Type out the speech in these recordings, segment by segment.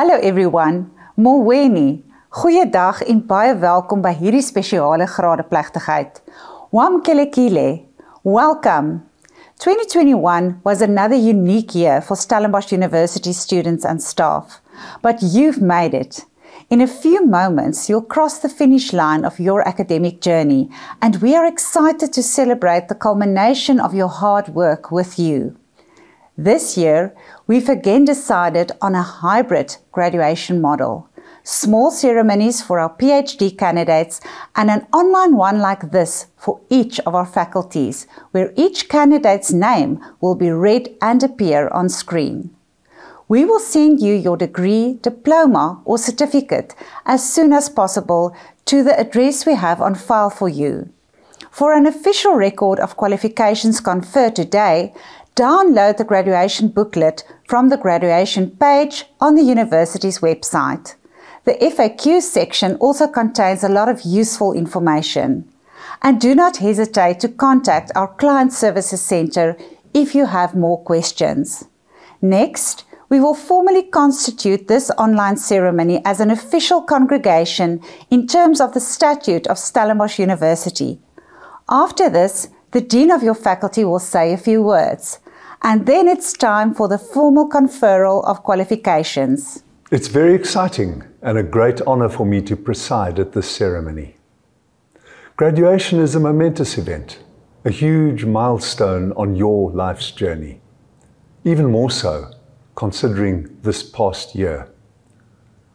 Hallo everyone, Mulweni. Goeiedag en baie welkom by hierdie spesiale graadeplegtigheid. Wamkelekile. Welcome. 2021 was another unique year for Stellenbosch University students and staff, but you've made it. In a few moments, you'll cross the finish line of your academic journey, and we are excited to celebrate the culmination of your hard work with you. This year, we've again decided on a hybrid graduation model. Small ceremonies for our PhD candidates and an online one like this for each of our faculties, where each candidate's name will be read and appear on screen. We will send you your degree, diploma or certificate as soon as possible to the address we have on file for you. For an official record of qualifications conferred today, download the graduation booklet from the graduation page on the university's website. The FAQ section also contains a lot of useful information. And do not hesitate to contact our Client Services Centre if you have more questions. Next, we will formally constitute this online ceremony as an official congregation in terms of the statute of Stellenbosch University. After this, the Dean of your faculty will say a few words, and then it's time for the formal conferral of qualifications. It's very exciting and a great honor for me to preside at this ceremony. Graduation is a momentous event, a huge milestone on your life's journey, even more so considering this past year.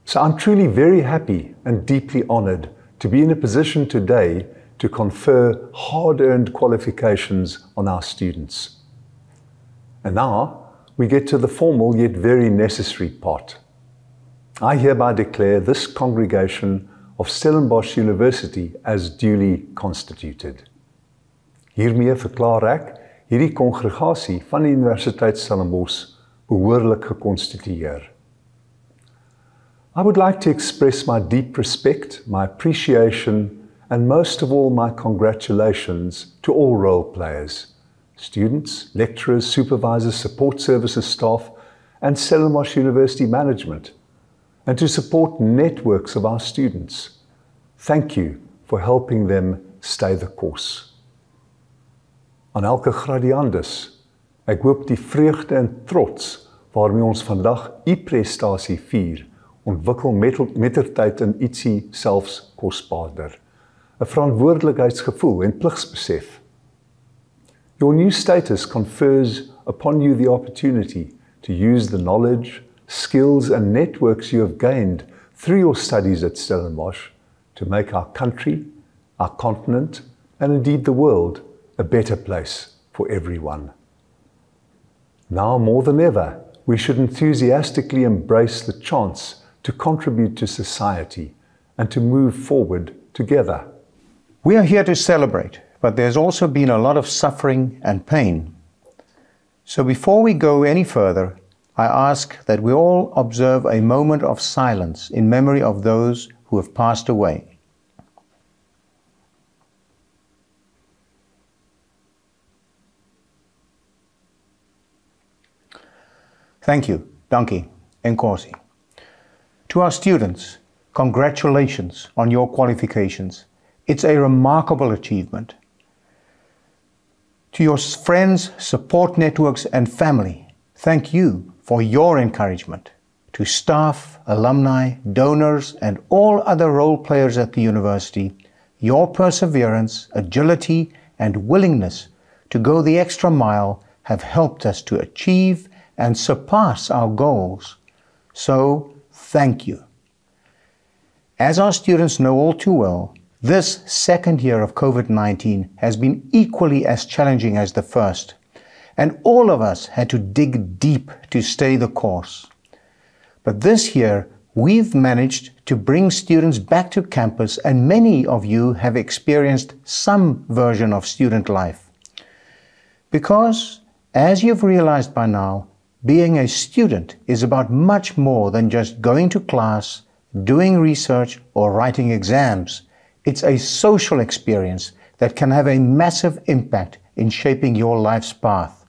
So I'm truly very happy and deeply honored to be in a position today to confer hard-earned qualifications on our students. And now we get to the formal yet very necessary part. I hereby declare this congregation of Stellenbosch University as duly constituted. Hiermee verklaar ek hierdie kongregasie van die Universiteit Stellenbosch behoorlik gekonstitueer. I would like to express my deep respect, my appreciation, and most of all my congratulations to all role players, students, lecturers, supervisors, support services staff, and Stellenbosch University management, and to support networks of our students. Thank you for helping them stay the course. Aan elke graduandus, ek hoop die vreugde en trots waarmee ons vandag u prestasie vier, ontwikkel mettertyd in ietsie selfs kosbaarder, 'n verantwoordelikheidsgevoel en pligsbesef. Your new status confers upon you the opportunity to use the knowledge, skills and networks you have gained through your studies at Stellenbosch to make our country, our continent, and indeed the world a better place for everyone. Now more than ever, we should enthusiastically embrace the chance to contribute to society and to move forward together. We are here to celebrate, but there's also been a lot of suffering and pain. So before we go any further, I ask that we all observe a moment of silence in memory of those who have passed away. Thank you, Dankie, Enkosi. To our students, congratulations on your qualifications. It's a remarkable achievement. To your friends, support networks and family, thank you for your encouragement. To staff, alumni, donors, and all other role players at the university, your perseverance, agility, and willingness to go the extra mile have helped us to achieve and surpass our goals. So, thank you. As our students know all too well, this second year of COVID-19 has been equally as challenging as the first. And all of us had to dig deep to stay the course. But this year, we've managed to bring students back to campus, and many of you have experienced some version of student life. Because, as you've realized by now, being a student is about much more than just going to class, doing research, or writing exams. It's a social experience that can have a massive impact in shaping your life's path.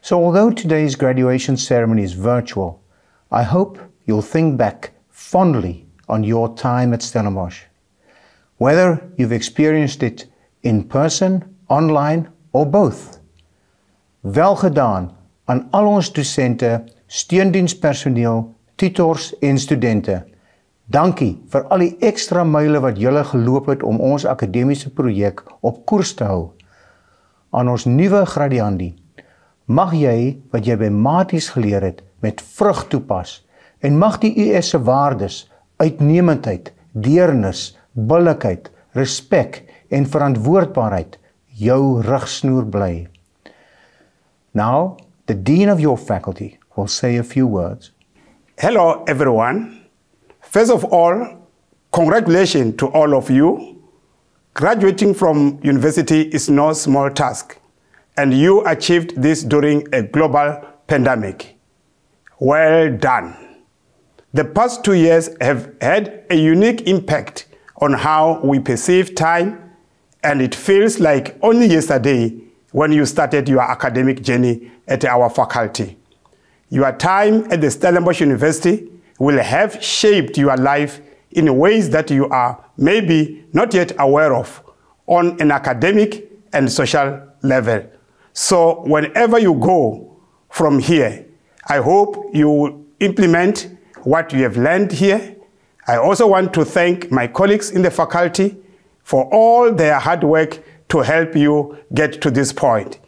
So although today's graduation ceremony is virtual, I hope you'll think back fondly on your time at Stellenbosch. Whether you've experienced it in person, online or both. Wel gedaan aan al ons docente, steundienstpersoneel, tutors en studente. Dankie vir al die extra myle wat julle geloop het om ons akademiese projek op koers te hou. Aan ons nuwe graduandi, mag jy wat jy by Maties geleer het met vrug toepas en mag die US se waardes, uitnemendheid, deernis, billikheid, respek en verantwoordbaarheid jou rigsnoer bly. Now, the Dean of your faculty will say a few words. Hello, everyone. First of all, congratulations to all of you. Graduating from university is no small task, and you achieved this during a global pandemic. Well done. The past 2 years have had a unique impact on how we perceive time, and it feels like only yesterday when you started your academic journey at our faculty. Your time at the Stellenbosch University will have shaped your life in ways that you are maybe not yet aware of on an academic and social level. So whenever you go from here, I hope you will implement what you have learned here. I also want to thank my colleagues in the faculty for all their hard work to help you get to this point.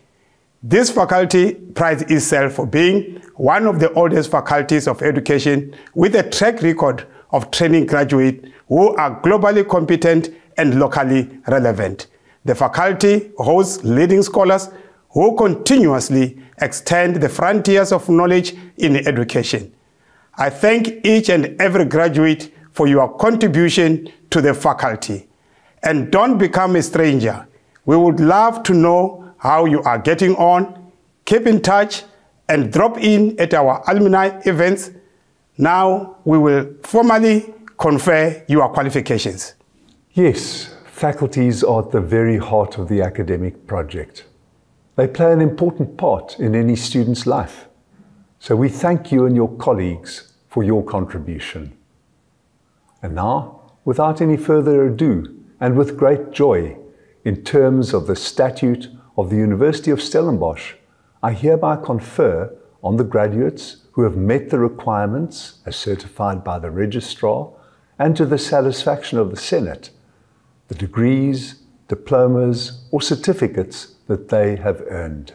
This faculty prides itself for being one of the oldest faculties of education, with a track record of training graduates who are globally competent and locally relevant. The faculty hosts leading scholars who continuously extend the frontiers of knowledge in education. I thank each and every graduate for your contribution to the faculty. And don't become a stranger. We would love to know how you are getting on. Keep in touch and drop in at our alumni events. Now we will formally confer your qualifications. Yes, faculties are at the very heart of the academic project. They play an important part in any student's life. So we thank you and your colleagues for your contribution. And now, without any further ado, and with great joy, in terms of the statute of the University of Stellenbosch, I hereby confer on the graduates who have met the requirements as certified by the registrar and to the satisfaction of the Senate, the degrees, diplomas, or certificates that they have earned.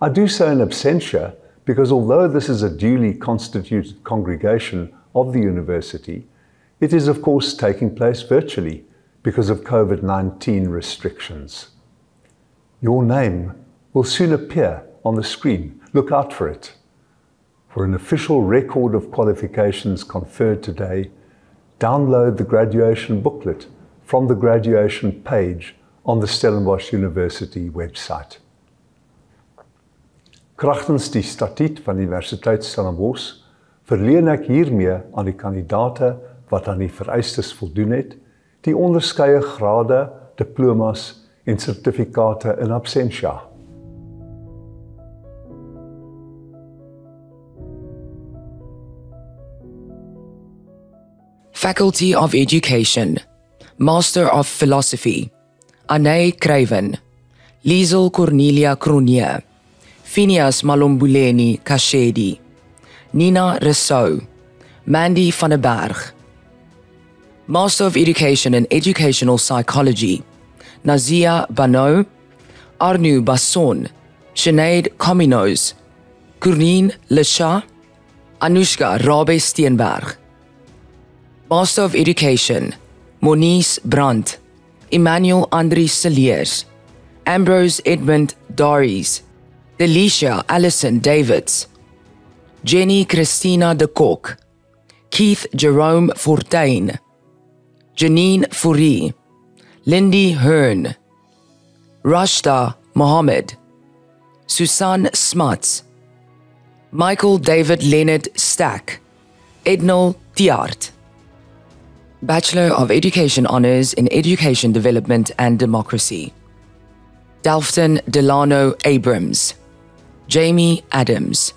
I do so in absentia because although this is a duly constituted congregation of the university, it is of course taking place virtually because of COVID-19 restrictions. Your name will soon appear on the screen. Look out for it. For an official record of qualifications conferred today, download the graduation booklet from the graduation page on the Stellenbosch University website. Kragtens die statuut van die Universiteit Stellenbosch verleen ek hiermee aan die kandidate wat aan die vereistes voldoen het, die onderskeie grade, diplomas en sertifikate in absentia. Faculty of Education, Master of Philosophy, Anay Craven, Liesel Cornelia Cronje, Phineas Malombuleni Kashedi, Nina Rousseau, Mandy van der Berg. Master of Education in Educational Psychology, Nazia Bano, Arnu Basson, Sinead Cominos, Corinne Lesha, Anushka Rabe Steenberg. Master of Education, Monice Brandt, Emmanuel Andries Seliers, Ambrose Edmund Daries, Delicia Allison Davids, Jenny Christina de Kok, Keith Jerome Fortuin, Janine Fourie, Lindy Hearn, Rashda Mohammed, Susan Smuts, Michael David Leonard Stack, Ednal Tiart. Bachelor of Education Honours in Education Development and Democracy. Dalfton Delano Abrams, Jamie Adams,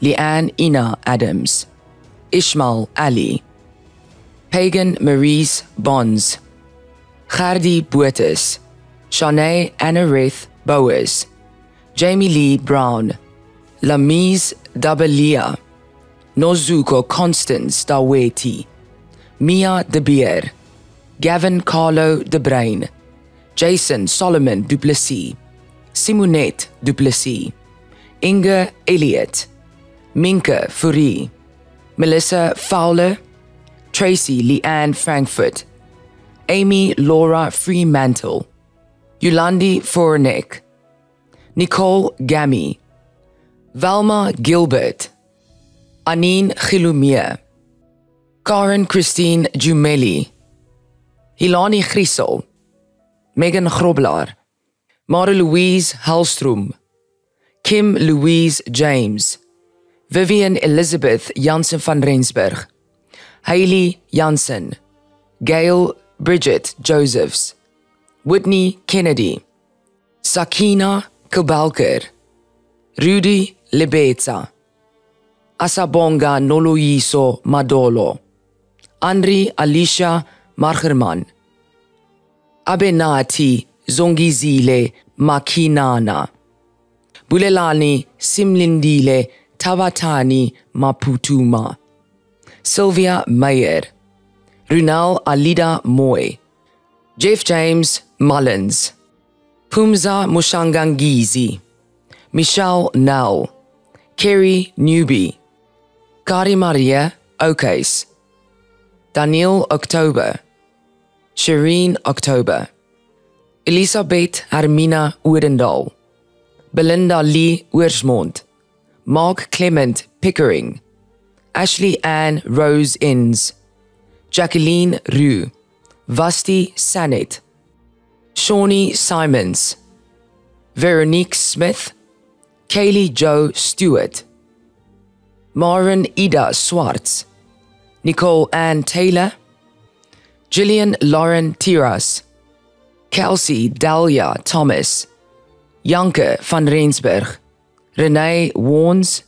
Leanne Ina Adams, Ishmael Ali, Pagan Maurice Bons, Gerdy Botes, Shanae Annareth Bowers, Jamie Lee Brown, Lamise Dabelia, Nozuko Constance Daweti, Mia De Beer, Gavin Carlo De Bruin, Jason Solomon Du Plessis, Simonette Du Plessis, Inge Elliott, Minke Fourie, Melissa Fowler, Tracy Leanne Frankfurt, Amy Laura Fremantle, Yolandi Fornick, Nicole Gammy, Valma Gilbert, Anine Gilumia, Karen Christine Jumeli, Hilani Griesel, Megan Groblaar, Marie-Louise Halstroom, Kim Louise James, Vivian Elizabeth Jansen van Rensburg, Hailey Jansen, Gail Bridget Josephs, Whitney Kennedy, Sakina Kubalker, Rudy Lebetsa, Asabonga Noloyiso Madolo, Andri Alicia Margerman, Abenati Zongizile Makinana, Bulelani Simlindile Tabatani Maputuma, Sylvia Meyer, Runal Alida Moy, Jeff James Mullins, Pumza Mushangangizi, Michelle Nell, Kerry Newby, Kari Maria Okes, Daniel October, Shireen October, Elisabeth Hermina Oorendal, Belinda Lee Oorsmond, Mark Clement Pickering, Ashley Ann Rose Inns, Jacqueline Rue, Vasti Sanet, Shawnee Simons, Veronique Smith, Kaylee Jo Stewart, Maren Ida Swartz, Nicole Ann Taylor, Gillian Lauren Tiras, Kelsey Dalia Thomas, Janke van Rensburg, Renee Warnes,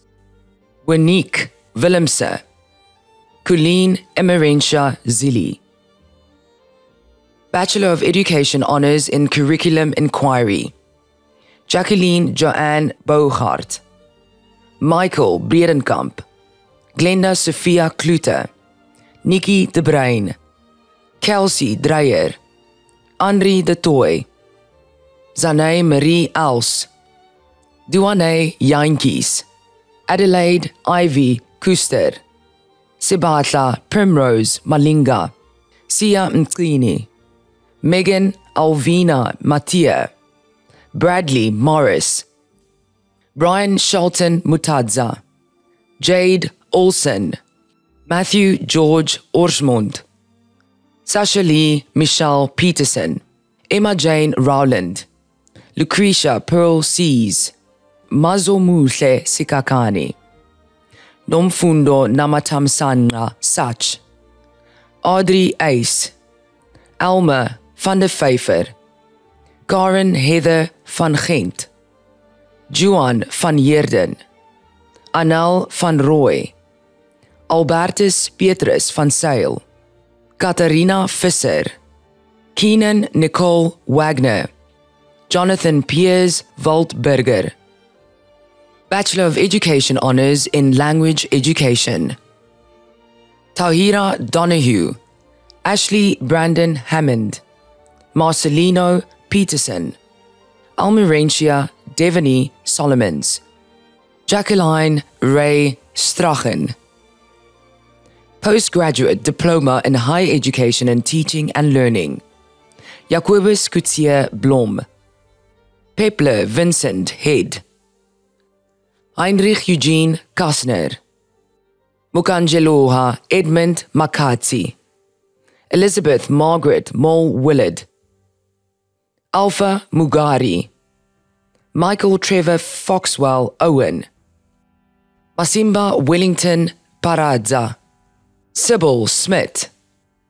Wenique Willemse, Colleen Emerentia Zilli. Bachelor of Education Honours in Curriculum Inquiry, Jacqueline Joanne Bougaert, Michael Bredenkamp, Glenda Sophia Klute, Nikki De Bruin, Kelsey Dreyer, Andri De Tooy, Zanay Marie Els, Duane Jankies, Adelaide Ivy Kuster, Sibatla Primrose Malinga, Sia Mtini, Megan Alvina Mattia, Bradley Morris, Brian Shelton Mutadza, Jade Olsen, Matthew George Oorsmond, Sasha Lee Michelle Peterson, Emma Jane Rowland, Lucretia Pearl Seas, Mazomule Sikakani, Nomfundo Namatamsana Sach, Audrey Ace, Alma van der Vyver, Karen Heather van Gent, Juan van Heerden, Anel van Roy, Albertus Petrus van Sail, Katarina Visser, Keenan Nicole Wagner, Jonathan Piers Waldberger. Bachelor of Education Honours in Language Education, Tahira Donahue, Ashley Brandon Hammond, Marcelino Peterson, Almirentia Devaney Solomons, Jacqueline Ray Strachan. Postgraduate Diploma in Higher Education and Teaching and Learning, Jacobus Coutier Blom, Pepler Vincent Head, Heinrich Eugene Kastner, Mukangeloha Edmund Makatsi, Elizabeth Margaret Mole Willard, Alpha Mugari, Michael Trevor Foxwell Owen, Masimba Wellington Paradza, Sybil Smith,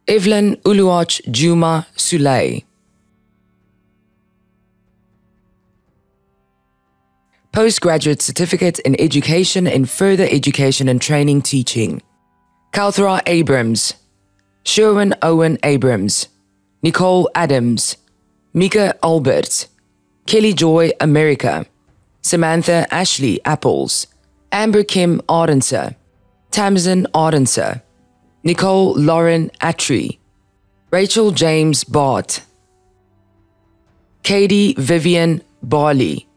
Evelyn Uluach Juma Suley. Postgraduate Certificate in Education in Further Education and Training Teaching, Kalthara Abrams, Sherwin Owen Abrams, Nicole Adams, Mika Albert, Kelly Joy America, Samantha Ashley Apples, Amber Kim Ardenser, Tamsin Ardenser, Nicole Lauren Attree, Rachel James Bart, Katie Vivian Barley,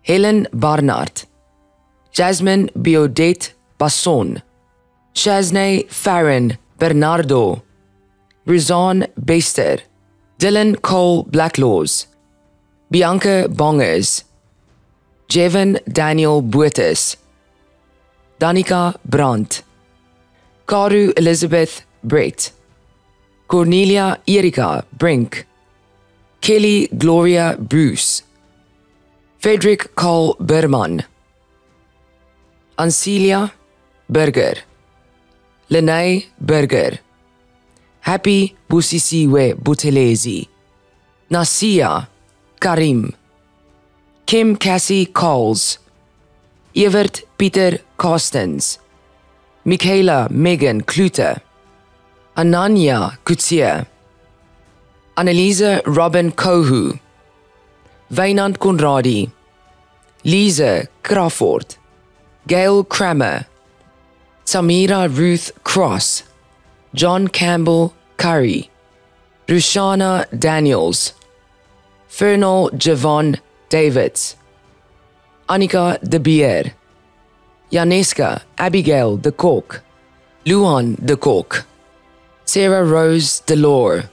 Helen Barnard, Jasmine Biodette Basson, Shaznay Farron Bernardo, Ruzan Bester, Dylan Cole Blacklaws, Bianca Bongers, Jevin Daniel Boetes, Danica Brandt, Karu Elizabeth Brett, Cornelia Erika Brink, Kelly Gloria Bruce, Frederick Carl Berman, Ancelia Burger, Lenay Burger, Happy Busisiwe Butelezi, Nasia Karim, Kim Cassie Carls, Evert Pieter Carstens, Michaela Megan Klute, Ananya Kutsia, Anneliese Robin Kohu, Wynand Conradi, Lise Crawford, Gail Kramer, Samira Ruth Cross, John Campbell Curry, Rushana Daniels, Fernal Javon Davids, Annika de Beer, Janeska Abigail de Kok, Luan de Kok, Sarah Rose Delore,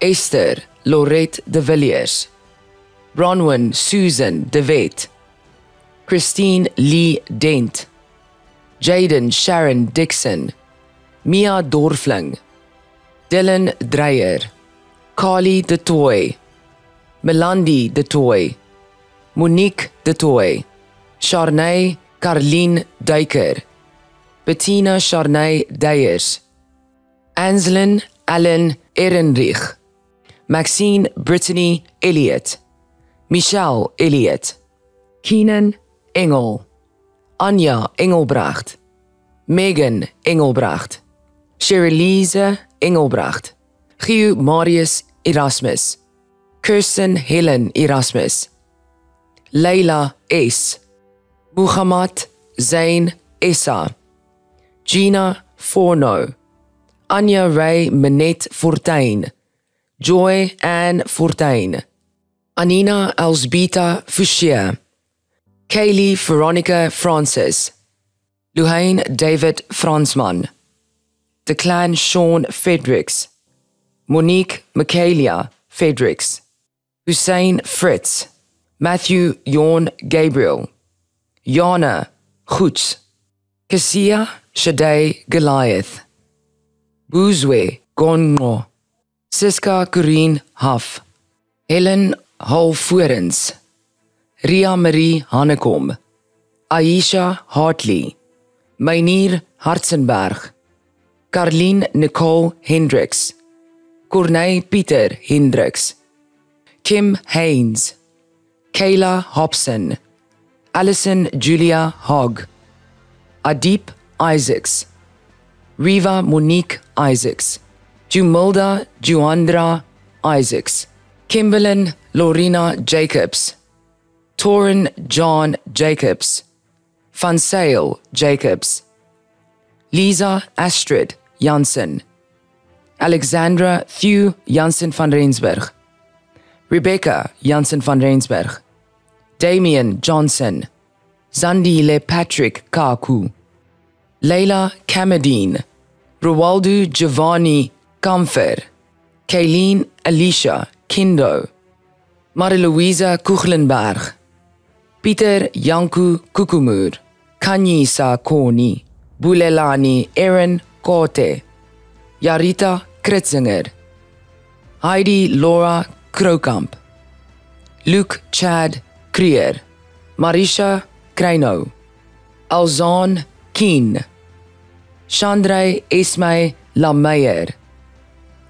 Esther Lorette de Villiers, Bronwyn Susan de Wet, Christine Lee Dent, Jaden Sharon Dixon, Mia Dorfling, Dylan Dreyer, Carly de Toy, Melandi de Toy, Monique de Toy, Charnay Carleen Duiker, Bettina Charnay Dyers, Anslin Allen Ehrenreich, Maxine Brittany Elliott, Michelle Elliott, Keenan Engel, Anja Engelbracht, Megan Engelbracht, Sherilise Engelbracht, Gio Marius Erasmus, Kirsten Helen Erasmus, Leila S, Muhammad Zain Essa, Gina Forno, Anja Ray Minette Fortuin, Joy Ann Fortuin, Anina Elsbeta Fouchier, Kaylee Veronica Francis, Luhain David Fransman, Declan Sean Fredericks, Monique Michaelia Fredericks, Hussein Fritz, Matthew Jorn Gabriel, Jana Goets, Cassia Shaday Goliath, Buzwe Gongo, Siska Corrine Haf, Helen Halforens, Ria Marie Hannekom, Aisha Hartley, Meinier Hartzenberg, Carleen Nicole Hendricks, Corney Pieter Hendricks, Kim Haynes, Kayla Hobson, Alison Julia Hogg, Adip Isaacs, Riva Monique Isaacs, Jumilda Juandra Isaacs, Kimberlyn Lorena Jacobs, Torin John Jacobs, Fansale Jacobs, Lisa Astrid Janssen, Alexandra Thew Janssen van Rensburg, Rebecca Janssen van Rensburg, Damian Johnson, Zandile Patrick Kaku, Leila Kamadine, Rowaldo Giovanni Kamfer, Kayleen Alicia Kindo, Marie-Louisa Kuchlenberg, Pieter Janku Kukumur, Kanyisa Koni, Bulelani Aaron Kote, Jarita Kritzinger, Heidi Laura Krokamp, Luke Chad Kreer, Marisha Kreino, Alzan Keen, Chandray Esmay Lameyer,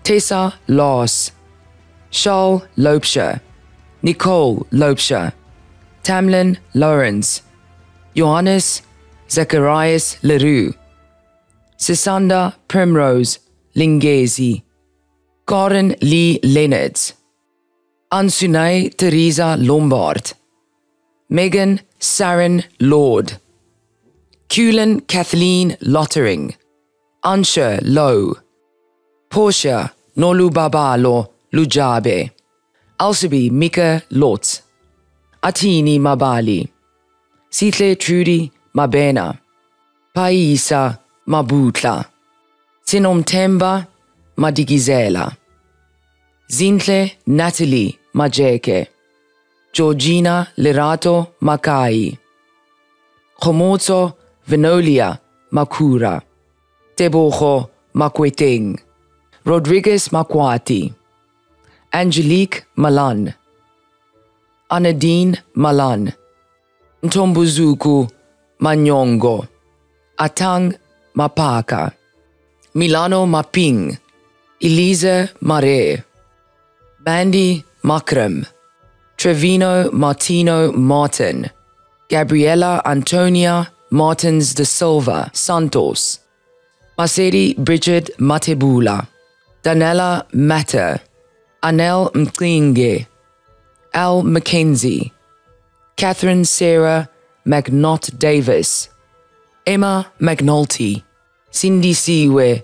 Tessa Laas, Shaal Loubsher, Nicole Loubsher, Tamlin Lawrence, Johannes Zacharias Leroux, Sesanda Primrose Lingezi, Karen Lee Leonards, Ansunay Teresa Lombard, Megan Saren Lord, Kulin Kathleen Lottering, Ansha Lowe, Portia Nolubabalo Lujabe, Alsubi Mika Lotz, Atini Mabali, Sitle Trudy Mabena, Paisa Mabutla, Sinomthemba Madigizela, Zintle Natalie Majeke, Georgina Lerato Makai, Komozo Venolia Makura, Tebogo Makweteng, Rodriguez Makwati, Angelique Malan, Anadine Malan, Ntombuzuku Manyongo, Atang Mapaka, Milano Maping, Elise Mare, Bandy Makram, Trevino Martino Martin, Gabriela Antonia Martins de Silva Santos, Maseri Bridget Matebula, Danella Matter, Anel Mklinge, Al McKenzie, Catherine Sarah McNaught Davis, Emma McNulty, Cindy Siwe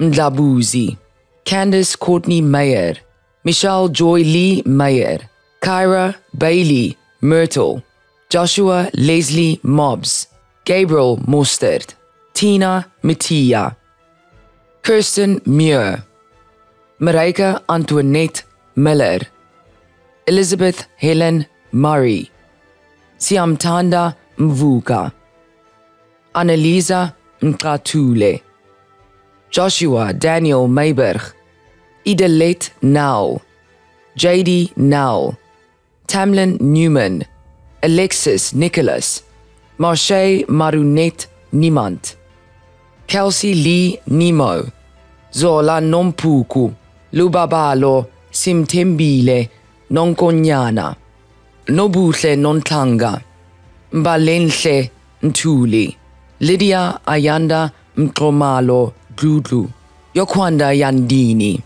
Ndlabuzi, Candice Courtney Mayer, Michelle Joy Lee Mayer, Kyra Bailey Myrtle, Joshua Leslie Mobbs, Gabriel Mostert, Tina Mattia, Kirsten Muir, Marijke Antoinette Miller, Elizabeth Helen Murray, Siamthanda Mvuka, Annelisa Mkatule, Joshua Daniel Meiberg, Idelet Nau, JD Nau, Tamlin Newman, Alexis Nicholas, Marche Marunet Niemand, Kelsey Lee Nimo, Zola Nompuku, Lubabalo Simtembile Nonkonyana, Nobuhle Nontanga, Mbalenhle Ntuli, Lydia Ayanda Mkomalo Gludlu, Yokwanda Yandini,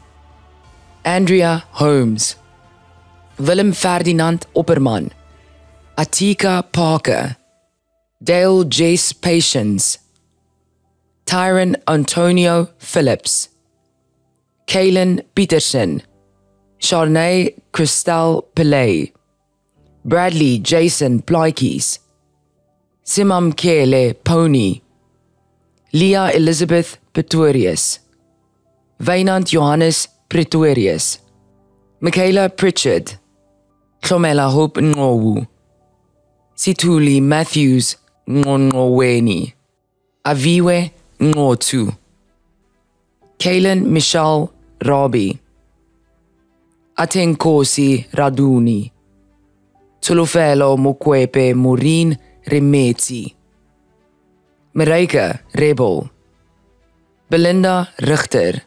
Andrea Holmes, Willem Ferdinand Opperman, Atika Parker, Dale Jace Patience, Tyron Antonio Phillips, Kaylin Peterson, Charnay Christelle Pillay, Bradley Jason Plykes, Simamkele Pony, Leah Elizabeth Pretorius, Wynand Johannes Pretorius, Michaela Pritchard, Xomela Hope Ngowu, Sithuli Matthews Ngongoweni, Aviwe Ngotu, Kaylin Michelle Rabi, Atenkosi Raduni, Tolofelo Mokwepe Maureen Remetsi, Marijke Rebel, Belinda Richter,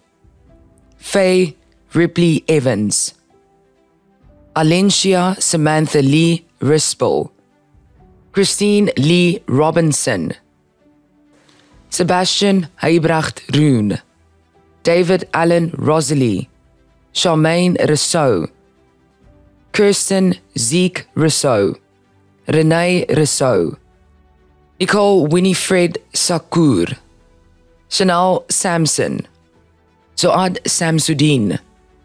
Faye Ripley Evans, Alencia Samantha Lee Rispel, Christine Lee Robinson, Sebastian Heibracht Roon, David Allen Rosalie, Charmaine Rousseau, Kirsten Zeke Rousseau, Renee Rousseau, Nicole Winifred Sakur, Chanel Samson, Zoad Samsudin,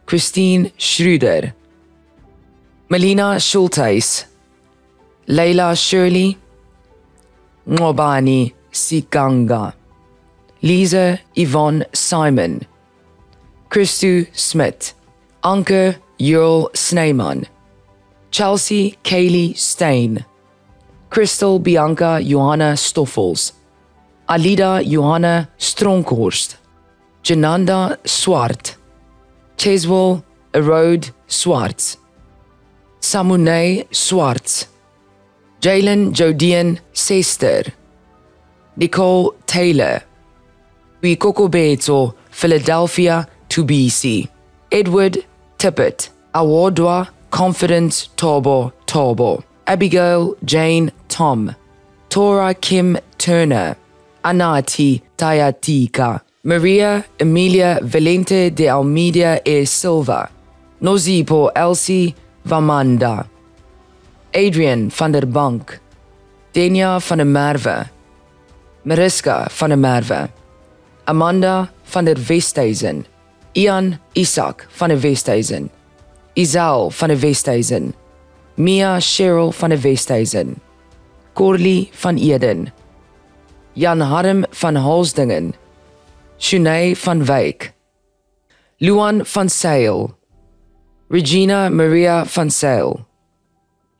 Christine Schroeder, Melina Schultheis, Leila Shirley, Ngobani Sikanga, Lisa Yvonne Simon, Christu Smith, Anke Jurl Sneeman, Chelsea Kaylee Stain, Crystal Bianca Johanna Stoffels, Alida Johanna Stronkhorst, Jananda Swart, Cheswell Erode Swartz, Samune Swartz, Jalen Jodian Sester, Nicole Taylor, Wikokobeto Philadelphia Tubisi, Edward Tippett, Awodwa Confidence Tobo Tobo, Abigail Jane Tom, Tora Kim Turner, Anati Tayatika, Maria Emilia Valente de Almeida e Silva, Nozipo Elsie Vamanda, Adrian van der Bank, Denia van der Merwe, Mariska van der Merwe, Amanda van der Westhuizen, Ian Isaac van der Westhuizen, Isao van der Westhuizen, Mia Cheryl van der Westhuizen, Corley van Eden, Jan Harm van Halsdingen, Shunay van Wyk, Luan van Sail, Regina Maria van Sail,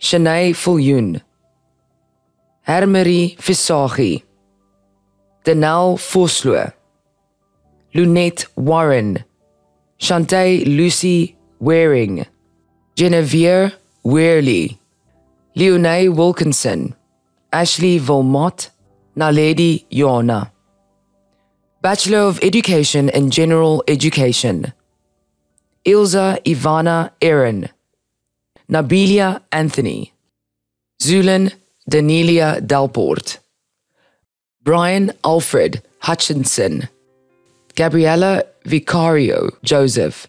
Shanay Viljoen, Hermerie Visagi, Denel Vosloo, Lunette Warren, Chantay Lucy Waring, Genevieve Wearley, Leonae Wilkinson, Ashley Wilmot, Naledi Yona. Bachelor of Education in General Education. Ilza Ivana Aaron, Nabilia Anthony, Zulin Danelia Dalport, Brian Alfred Hutchinson, Gabriella Vicario Joseph,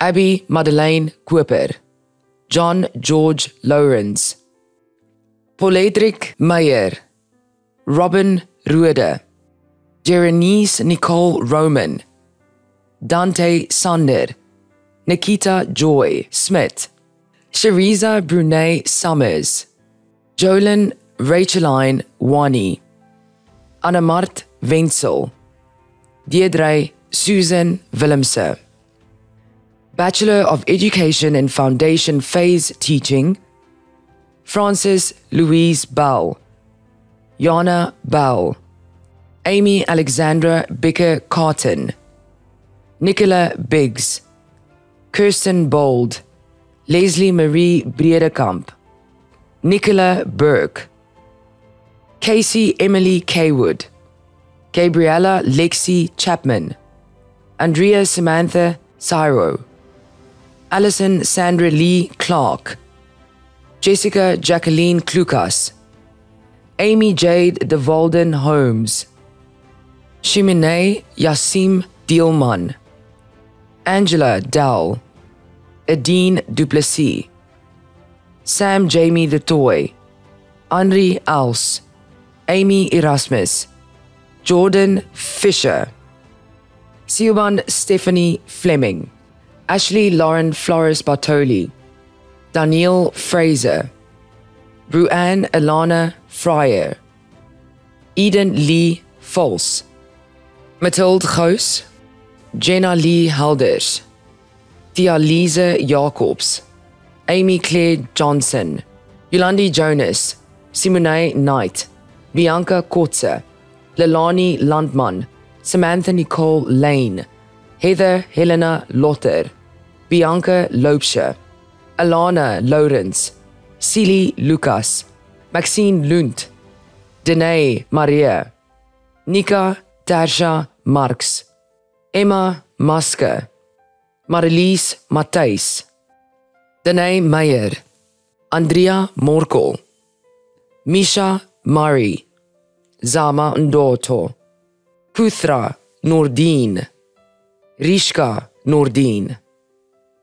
Abby Madeleine Cooper, John George Lawrence, Poledric Meyer, Robin Ruede, Jerenice Nicole Roman, Dante Sander, Nikita Joy Smith, Shariza Brunei Summers, Jolyn Racheline Wani, Annemart Wenzel, Deidre Susan Willemse. Bachelor of Education in Foundation Phase Teaching, Francis Louise Bell, Yana Bell, Amy Alexandra Bicker Carton, Nicola Biggs, Kirsten Bold, Leslie Marie Bredekamp, Nicola Burke, Casey Emily Kaywood, Gabriella Lexi Chapman, Andrea Samantha Ciro, Alison Sandra Lee Clark, Jessica Jacqueline Klukas, Amy Jade DeValden Holmes, Shimine Yassim Dielman, Angela Dowell, Edine Duplessis, Sam Jamie the Toy, Henri Als, Amy Erasmus, Jordan Fisher, Siobhan Stephanie Fleming, Ashley Lauren Flores Bartoli, Danielle Fraser, Bruanne Alana Fryer, Eden Lee False, Mathilde Gous, Jenna Lee Helders, Thea-Lise Jacobs, Amy Claire Johnson, Yolandi Jonas, Simone Knight, Bianca Kotze, Lelani Landman, Samantha Nicole Lane, Heather Helena Lotter, Bianca Loubsher, Alana Lawrence, Celie Lucas, Maxine Lund, Danae Maria, Nika Tersha Marks, Emma Maske, Marilise Matthys, Danae Meyer, Andrea Morkel, Misha Murray, Zama Ndoto, Puthra Nordine, Rishka Nordine,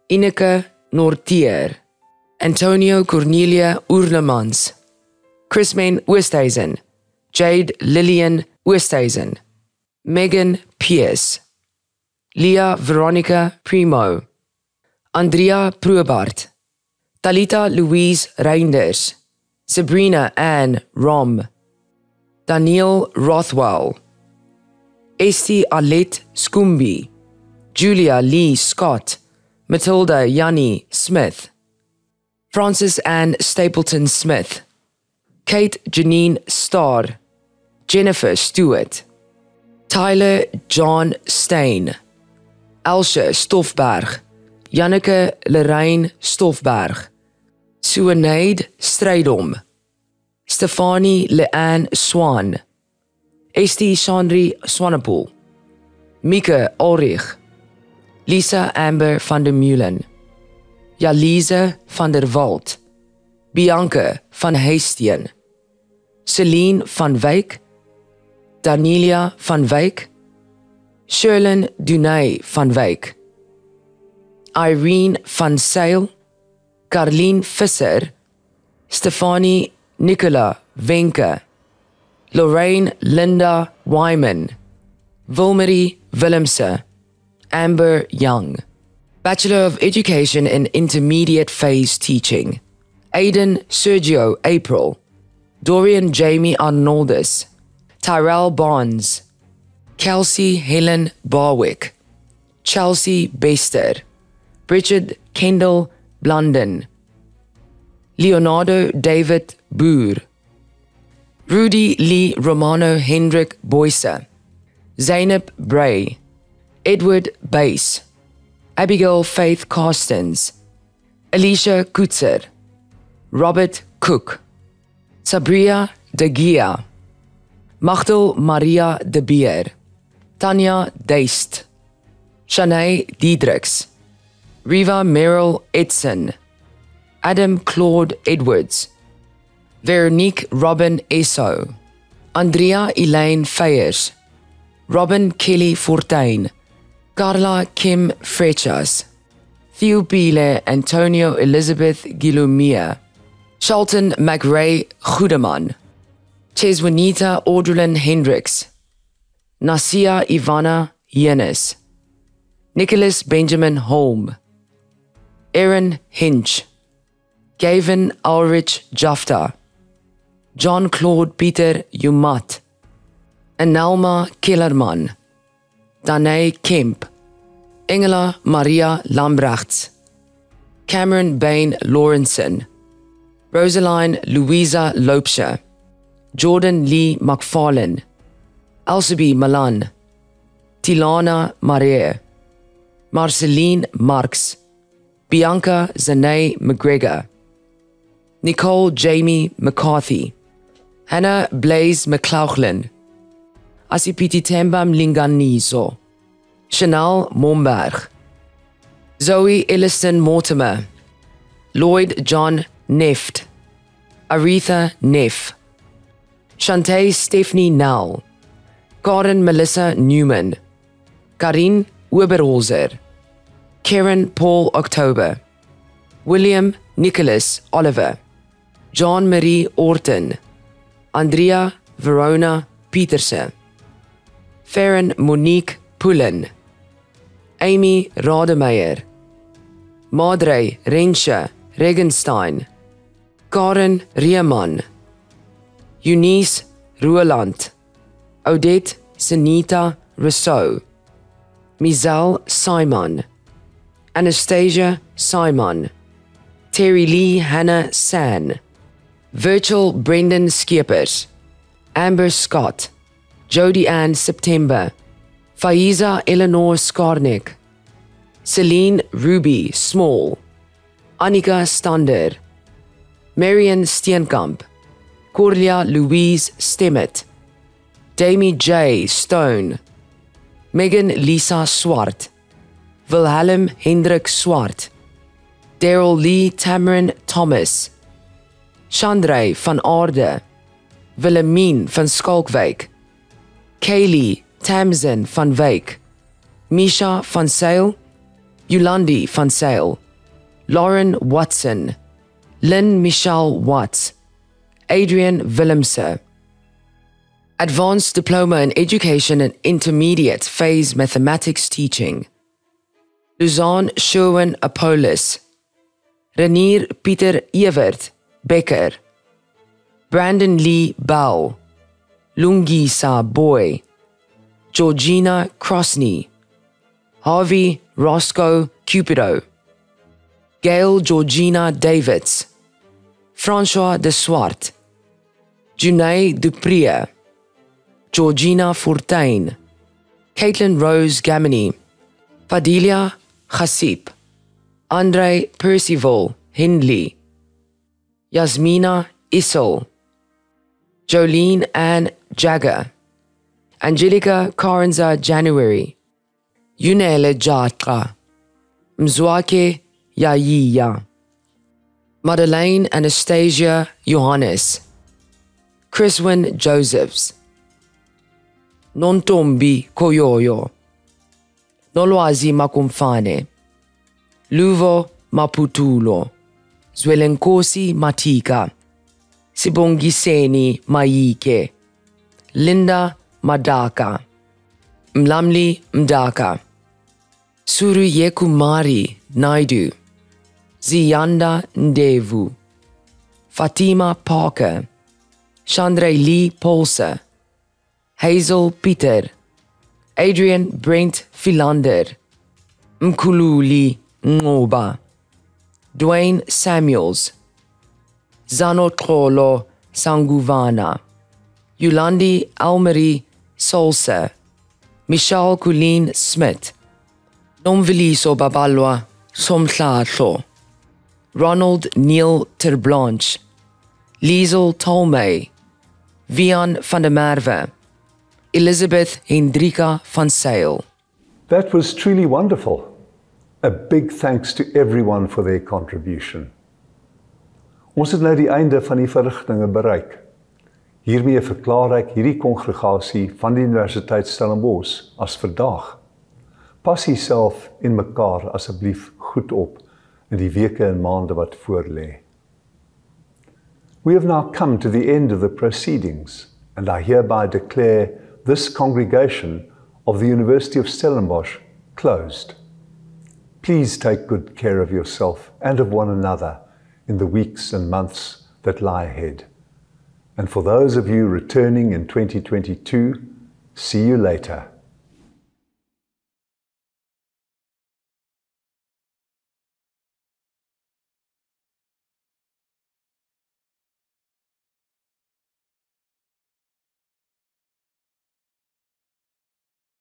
Ineke Nortier, Antonio Cornelia Oerlemans, Chrismen Oosthuizen, Jade Lillian Oosthuizen, Megan Pierce, Leah Veronica Primo, Andrea Proebart, Talita Louise Reinders, Sabrina Ann Rom, Daniel Rothwell, Esti Alette Skumbi, Julia Lee Scott, Matilda Yanni Smith, Frances Ann Stapleton Smith, Kate Janine Starr, Jennifer Stewart, Tyler John Steyn, Elsje Stofberg, Janneke Lorraine Stofberg, Sueneid Strydom, Stefanie Leanne Swan, Esti Chandri Swanepoel, Mieke Ulrich, Lisa Amber van der Meulen, Jalise van der Walt, Bianca van Heesteen, Celine van Wyk, Danielia van Wyk, Sherlyn Dunay van Wyk, Irene van Sail, Carleen Visser, Stefanie Nicola Wenke, Lorraine Linda Wyman, Wilmarie Willemse, Amber Young. Bachelor of Education in Intermediate Phase Teaching. Aiden Sergio April, Dorian Jamie Arnoldus, Tyrell Barnes, Kelsey Helen Barwick, Chelsea Bester, Richard Kendall Blunden, Leonardo David Boer, Rudy Lee Romano Hendrik Boyser, Zainab Bray, Edward Bass, Abigail Faith Carstens, Alicia Kutzer, Robert Cook, Sabria De Gia, Magdal Maria De Beer, Tanya Deist, Shanae Diedriks, Riva Merrill Edson, Adam Claude Edwards, Veronique Robin Esso, Andrea Elaine Feyers, Robin Kelly Fortuin, Carla Kim Frechas, Theopile Antonio Elizabeth Gilumia, Shelton McRae Goedeman, Cheswinita Audrelyn Hendricks, Nasia Ivana Yenis, Nicholas Benjamin Holm, Aaron Hinch, Gavin Ulrich Jafta, John Claude Peter Jumat, Analma Kellerman, Danae Kemp, Engela Maria Lambrechts, Cameron Bain Lawrenson, Rosaline Louisa Loebscher, Jordan Lee McFarlane, Elsabe Malan, Tilana Maree, Marceline Marks, Bianca Zanae McGregor, Nicole Jamie McCarthy, Hannah Blaise McLaughlin, Asipititemba Mlinganiso, Chanel Momberg, Zoe Ellison Mortimer, Lloyd John Neft, Aretha Neff, Shantae Stephanie Nell, Karen Melissa Newman, Karin Oberholzer, Karen Paul October, William Nicholas Oliver, John Marie Orton, Andrea Verona Petersen, Farron Monique Pullen, Amy Rademeyer, Madre Rensha Regenstein, Karen Riemann, Eunice Roeland, Odette Senita Rousseau, Mizelle Simon, Anastasia Simon, Terry Lee Hannah San, Virgil Brendan Skeepers, Amber Scott, Jodie Ann September, Faiza Eleanor Skarnik, Celine Ruby Small, Annika Stander, Marion Steenkamp, Corlia Louise Stemmet, Damie J. Stone, Megan Lisa Swart, Wilhelm Hendrik Swart, Daryl Lee Tamarin Thomas, Chandray van Aarde, Willemien van Skalkwyk, Kaylee Tamsin van Wyk, Misha van Sail, Yolandi van Sail, Lauren Watson, Lynn Michelle Watts, Adrian Willemse. Advanced Diploma in Education and Intermediate Phase Mathematics Teaching. Luzanne Sherwin Apolis, Renier Pieter Ewert Becker, Brandon Lee Bell, Lungisa Boy, Georgina Crosney, Harvey Roscoe Cupido, Gail Georgina Davids, Francois de Swart, Junay Dupree, Georgina Fortuin, Caitlin Rose Gamini, Fadilia Khasip, Andre Percival Hindley, Yasmina Issel, Jolene Ann Jagger, Angelica Karenza January, Yunele Jatra, Mzwake Yayiya, Madeleine Anastasia Johannes, Chriswin Josephs, Nontombi Koyoyo, Nolwazi Makumfane, Luvo Maputulo, Zwelenkosi Matika, Sibongiseni Mayike, Linda Madaka, Mlamli Mdaka, Suruyekumari Naidu, Ziyanda Ndevu, Fatima Parker, Chandray Lee Polser, Hazel Peter, Adrian Brent Philander, Mkululi Ngoba, Dwayne Samuels, Zanotrolo Sanguvana, Yolandi Almery Solser, Michelle Colleen Smith, Nomveliso Babalwa Somtlaatlo, Ronald Neil Terblanche, Liesel Tolmey, Vian van der Merwe, Elizabeth Hendrika van Sail. That was truly wonderful. A big thanks to everyone for their contribution. Ons het nou die einde van die verrigtinge bereik. Hiermee verklaar ek hierdie kongregasie van die Universiteit Stellenbosch as vandag. Pas jouself en mekaar asseblief goed op in die weke en maande wat voorlê. We have now come to the end of the proceedings, and I hereby declare this congregation of the University of Stellenbosch closed. Please take good care of yourself and of one another in the weeks and months that lie ahead. And for those of you returning in 2022, see you later.